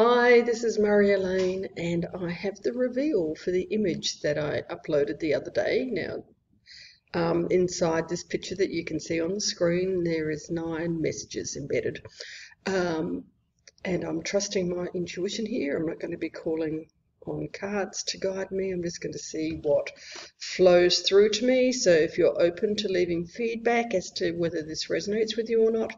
Hi, this is Marjolyn, and I have the reveal for the image that I uploaded the other day. Now, inside this picture that you can see on the screen, there is 9 messages embedded. And I'm trusting my intuition here. I'm not going to be calling on cards to guide me. I'm just going to see what flows through to me. So if you're open to leaving feedback as to whether this resonates with you or not,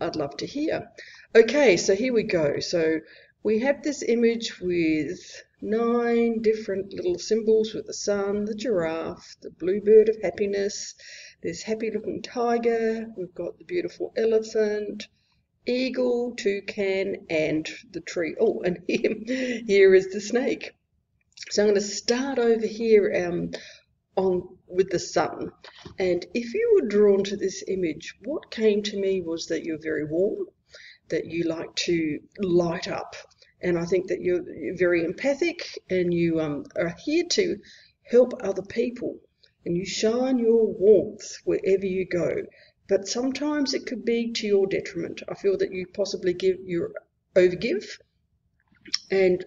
I'd love to hear. Okay, so here we go. So we have this image with 9 different little symbols, with the sun, the giraffe, the blue bird of happiness, this happy looking tiger, we've got the beautiful elephant, eagle, toucan, and the tree. Oh, and here is the snake. So I'm going to start over here with the sun. And if you were drawn to this image, what came to me was that you're very warm, that you like to light up, and I think that you're very empathic, and you are here to help other people, and you shine your warmth wherever you go. But sometimes it could be to your detriment. I feel that you possibly overgive and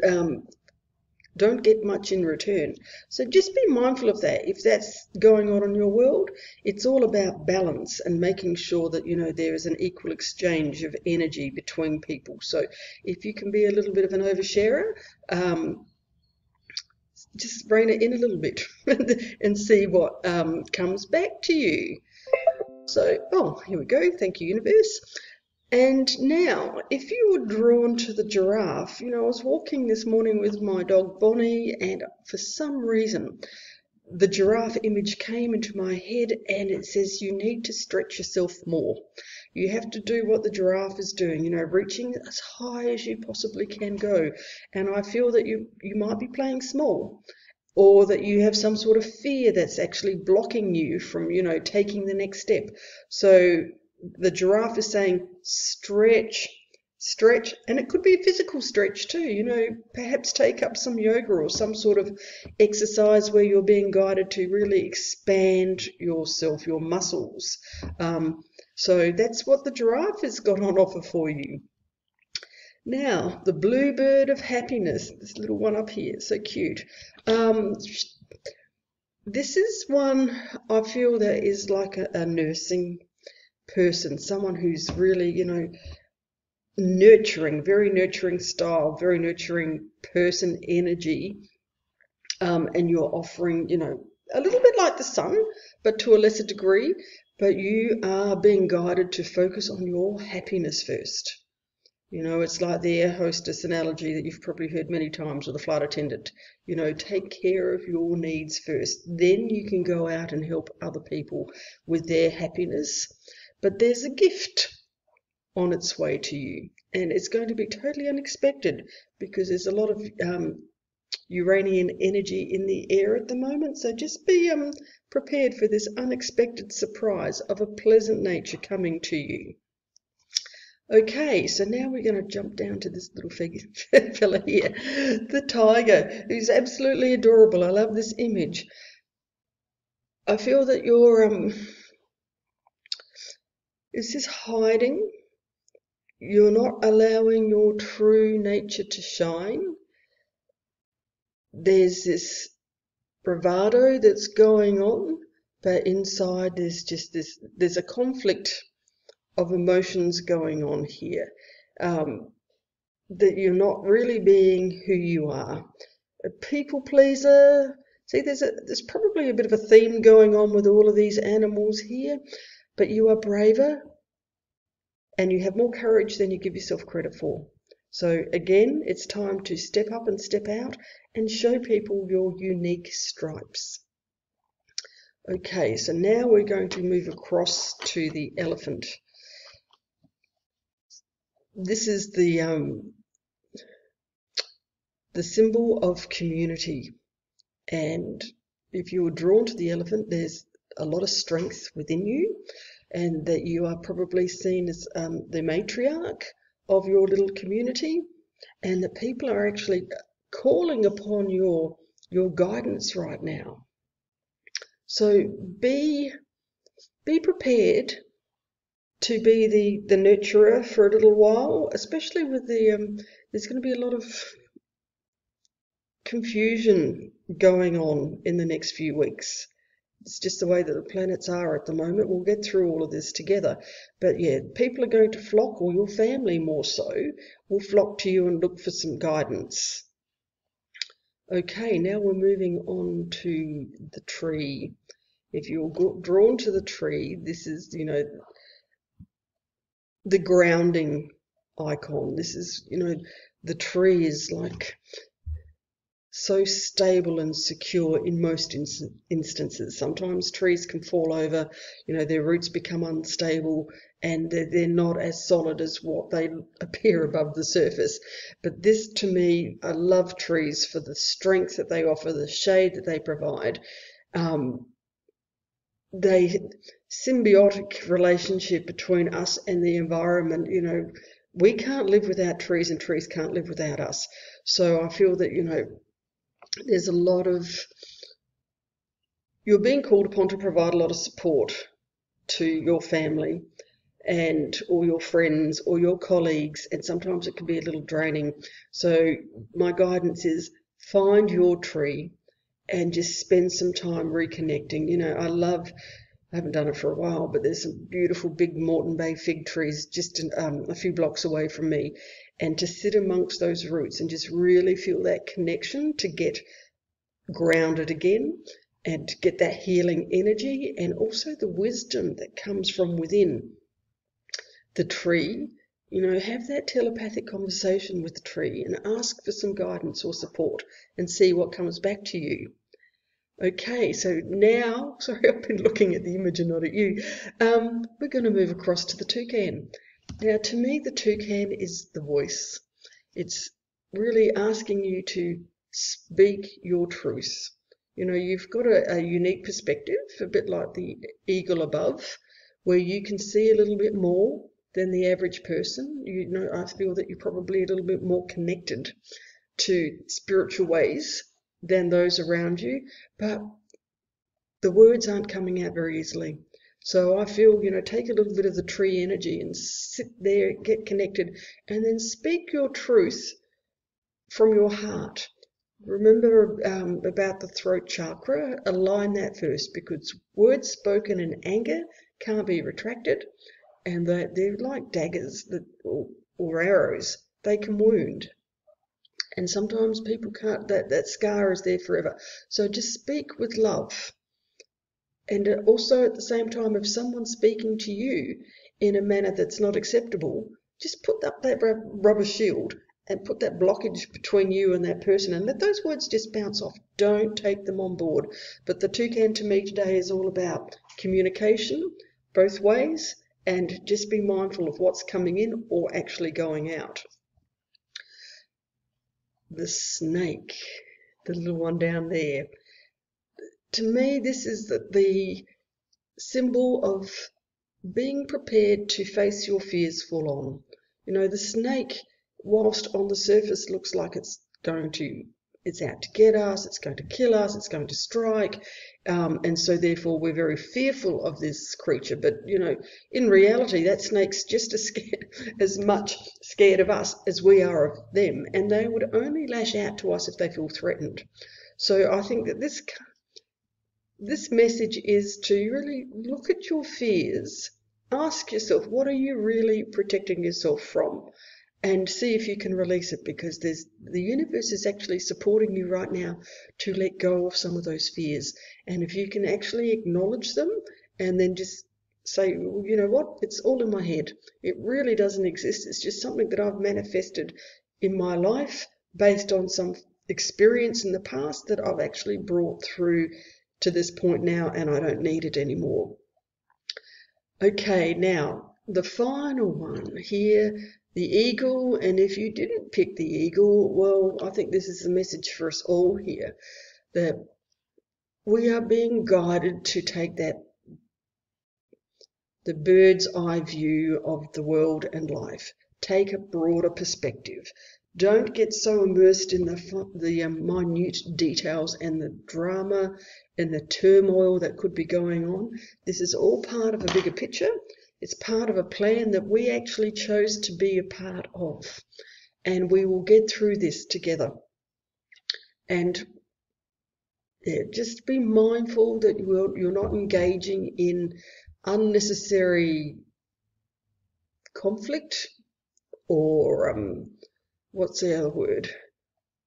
don't get much in return. So just be mindful of that. If that's going on in your world, it's all about balance and making sure that, you know, there is an equal exchange of energy between people. So if you can be a little bit of an oversharer, just rein it in a little bit and see what comes back to you. So, oh, here we go. Thank you, universe. And now, if you were drawn to the giraffe, you know, I was walking this morning with my dog Bonnie, and for some reason the giraffe image came into my head, and it says you need to stretch yourself more. You have to do what the giraffe is doing, you know, reaching as high as you possibly can go. And I feel that you might be playing small, or that you have some sort of fear that's actually blocking you from, you know, taking the next step. So the giraffe is saying stretch, stretch, and it could be a physical stretch too. You know, perhaps take up some yoga or some sort of exercise where you're being guided to really expand yourself, your muscles. So that's what the giraffe has got on offer for you. Now, the blue bird of happiness, this little one up here, so cute. This is one I feel that is like a nursing person, someone who's really, you know, nurturing, very nurturing style, very nurturing person energy. And you're offering, you know, a little bit like the sun, but to a lesser degree, but you are being guided to focus on your happiness first. You know, it's like the air hostess analogy that you've probably heard many times, or the flight attendant. You know, take care of your needs first. Then you can go out and help other people with their happiness. But there's a gift on its way to you. And it's going to be totally unexpected, because there's a lot of Uranian energy in the air at the moment. So just be prepared for this unexpected surprise of a pleasant nature coming to you. Okay, so now we're going to jump down to this little fella here, the tiger, who's absolutely adorable. I love this image. I feel that you're, is this hiding? You're not allowing your true nature to shine. There's this bravado that's going on, but inside there's just this, there's a conflict of emotions going on here, that you're not really being who you are. A people pleaser. See, there's probably a bit of a theme going on with all of these animals here, but you are braver and you have more courage than you give yourself credit for. So again, it's time to step up and step out and show people your unique stripes. Okay, so now we're going to move across to the elephant. This is the symbol of community, and if you were drawn to the elephant, there's a lot of strength within you, and that you are probably seen as the matriarch of your little community, and that people are actually calling upon your guidance right now. So be prepared to be the nurturer for a little while, especially with the, there's going to be a lot of confusion going on in the next few weeks. It's just the way that the planets are at the moment. We'll get through all of this together. But yeah, people are going to flock, or your family more so, will flock to you and look for some guidance. Okay, now we're moving on to the tree. If you're drawn to the tree, this is, you know, the grounding icon. This is, you know, the tree is like so stable and secure in most instances. Sometimes trees can fall over, you know, their roots become unstable and they're not as solid as what they appear above the surface. But this, to me, I love trees for the strength that they offer, the shade that they provide. They symbiotic relationship between us and the environment, you know, we can't live without trees and trees can't live without us. So I feel that, you know, there's a lot of, you're being called upon to provide a lot of support to your family and all your friends or your colleagues, and sometimes it can be a little draining. So my guidance is find your tree and just spend some time reconnecting. You know, I haven't done it for a while, but there's some beautiful big Morton Bay fig trees just a few blocks away from me. And to sit amongst those roots and just really feel that connection to get grounded again and to get that healing energy and also the wisdom that comes from within the tree. You know, have that telepathic conversation with the tree and ask for some guidance or support and see what comes back to you. Okay, so now, sorry, I've been looking at the image and not at you. We're going to move across to the toucan. Now, to me, the toucan is the voice. It's really asking you to speak your truth. You know, you've got a unique perspective, a bit like the eagle above, where you can see a little bit more than the average person. You know, I feel that you're probably a little bit more connected to spiritual ways than those around you, but the words aren't coming out very easily. So I feel, you know, take a little bit of the tree energy and sit there, get connected, and then speak your truth from your heart. Remember about the throat chakra, align that first, because words spoken in anger can't be retracted. And they're like daggers that, or arrows. They can wound. And sometimes people can't, that scar is there forever. So just speak with love. And also at the same time, if someone's speaking to you in a manner that's not acceptable, just put up that rubber shield and put that blockage between you and that person and let those words just bounce off. Don't take them on board. But the toucan to me today is all about communication, both ways, and just be mindful of what's coming in or actually going out. The snake, the little one down there. To me, this is the symbol of being prepared to face your fears full on. You know, the snake, whilst on the surface looks like it's out to get us, it's going to kill us, it's going to strike, and so therefore we're very fearful of this creature. But, you know, in reality, that snake's just as much scared of us as we are of them, and they would only lash out to us if they feel threatened. So I think that this message is to really look at your fears, ask yourself, what are you really protecting yourself from? And see if you can release it, because the universe is actually supporting you right now to let go of some of those fears. And if you can actually acknowledge them and then just say, well, you know what, it's all in my head. It really doesn't exist. It's just something that I've manifested in my life based on some experience in the past that I've actually brought through to this point now, and I don't need it anymore. Okay, now the final one here, the eagle. And if you didn't pick the eagle, well, I think this is the message for us all here, that we are being guided to take the bird's eye view of the world and life. Take a broader perspective. Don't get so immersed in the minute details and the drama and the turmoil that could be going on. This is all part of a bigger picture. It's part of a plan that we actually chose to be a part of, and we will get through this together. And yeah, just be mindful that you're not engaging in unnecessary conflict or what's the other word?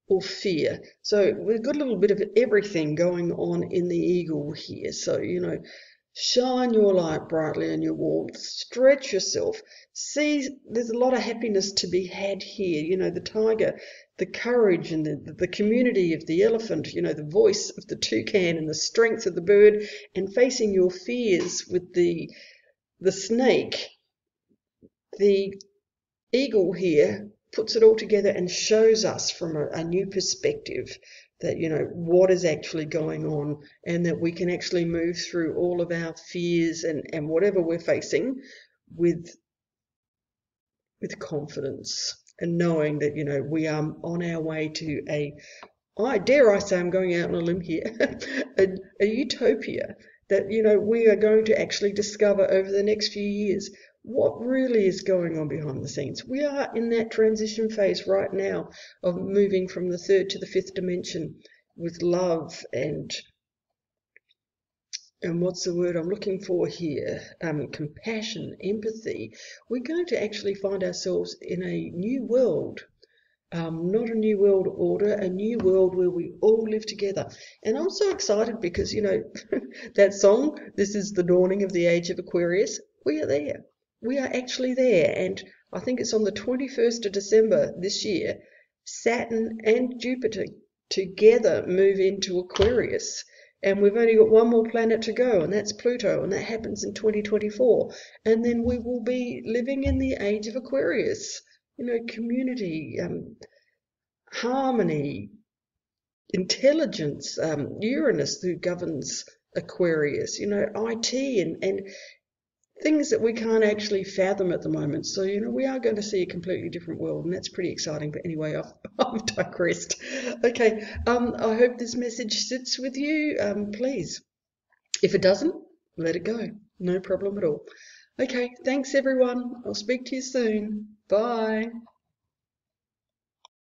Or fear. So we've got a little bit of everything going on in the eagle here. So, you know, shine your light brightly and your warmth, stretch yourself. See, there's a lot of happiness to be had here. You know, the tiger, the courage and the community of the elephant, you know, the voice of the toucan and the strength of the bird, and facing your fears with the snake. The eagle here puts it all together and shows us from a new perspective that, you know, what is actually going on, and that we can actually move through all of our fears and whatever we're facing with confidence and knowing that, you know, we are on our way to I dare I say I'm going out on a limb here, a utopia that, you know, we are going to actually discover over the next few years what really is going on behind the scenes. We are in that transition phase right now of moving from the third to the fifth dimension with love and what's the word I'm looking for here? Compassion, empathy. We're going to actually find ourselves in a new world. Not a new world order, a new world where we all live together. And I'm so excited because, you know, that song, this is the dawning of the age of Aquarius. We are there. We are actually there, and I think it's on the 21st of December this year, Saturn and Jupiter together move into Aquarius, and we've only got one more planet to go, and that's Pluto, and that happens in 2024, and then we will be living in the age of Aquarius. You know, community, harmony, intelligence, Uranus who governs Aquarius, you know, IT and things that we can't actually fathom at the moment. So, you know, we are going to see a completely different world, and that's pretty exciting. But anyway, I've digressed. Okay, I hope this message sits with you. Please, if it doesn't, let it go. No problem at all. Okay, thanks everyone. I'll speak to you soon. Bye.